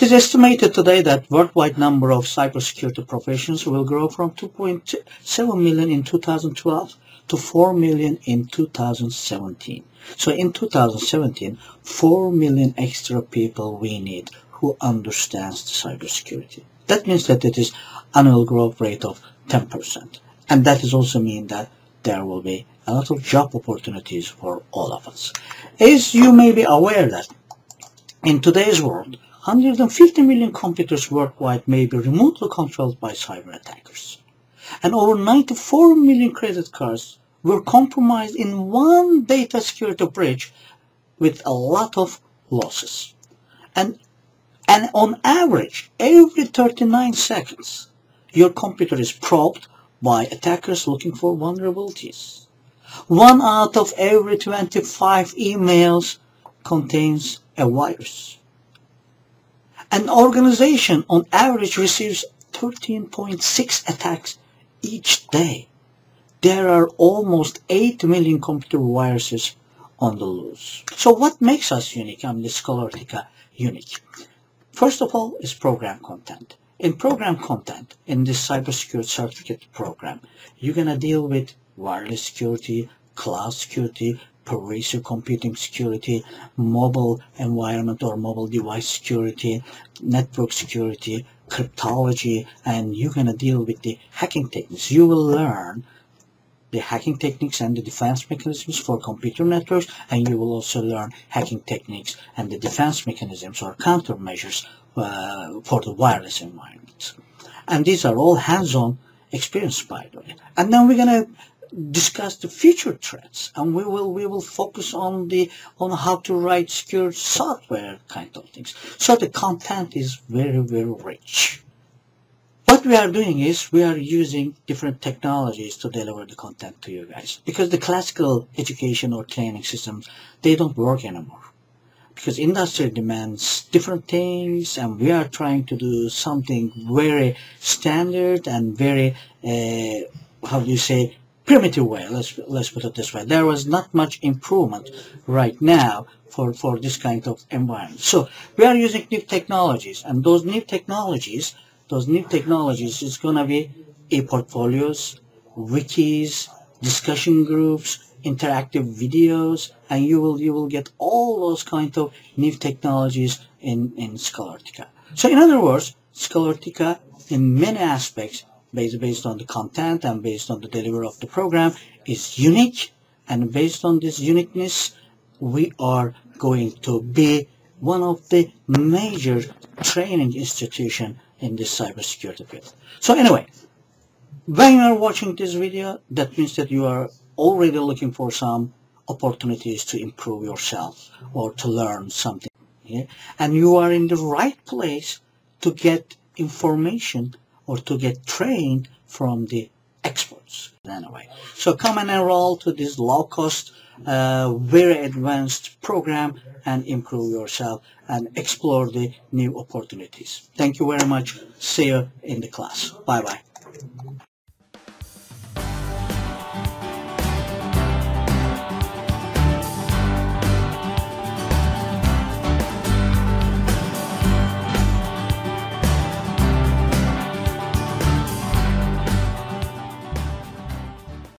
It is estimated today that worldwide number of cybersecurity professions will grow from 2.7 million in 2012 to 4 million in 2017. So in 2017, 4 million extra people we need who understands the cybersecurity. That means that it is annual growth rate of 10%. And that is also mean that there will be a lot of job opportunities for all of us. As you may be aware that in today's world, 150 million computers worldwide may be remotely controlled by cyber attackers. And over 94 million credit cards were compromised in one data security breach with a lot of losses. And on average, every 39 seconds, your computer is probed by attackers looking for vulnerabilities. 1 out of every 25 emails contains a virus. An organization on average receives 13.6 attacks each day. There are almost 8 million computer viruses on the loose. So what makes us unique, Scholartica unique? First of all is program content. In program content, in this cybersecurity certificate program, you're going to deal with wireless security, cloud security, pervasive computing security, mobile environment or mobile device security, network security, cryptology, and you're going to deal with the hacking techniques. You will learn the hacking techniques and the defense mechanisms for computer networks, and you will also learn hacking techniques and the defense mechanisms or countermeasures for the wireless environment. And these are all hands-on experience, by the way. And then we're going to discuss the future trends, and we will focus on how to write secure software kind of things. So the content is very, very rich. What we are doing is we are using different technologies to deliver the content to you guys, because the classical education or training systems, they don't work anymore, because industry demands different things, and we are trying to do something very standard and very how do you say, primitive way, let's put it this way. There was not much improvement right now for this kind of environment. So we are using new technologies, and those new technologies is going to be e-portfolios, wikis, discussion groups, interactive videos, and you will get all those kind of new technologies in Scholartica. So in other words, Scholartica in many aspects, based on the content and based on the delivery of the program, is unique, and based on this uniqueness, we are going to be one of the major training institutions in this cybersecurity field. So anyway, when you are watching this video, that means that you are already looking for some opportunities to improve yourself or to learn something, okay? And you are in the right place to get information or to get trained from the experts. Anyway, so come and enroll to this low-cost, very advanced program and improve yourself and explore the new opportunities. Thank you very much. See you in the class. Bye-bye.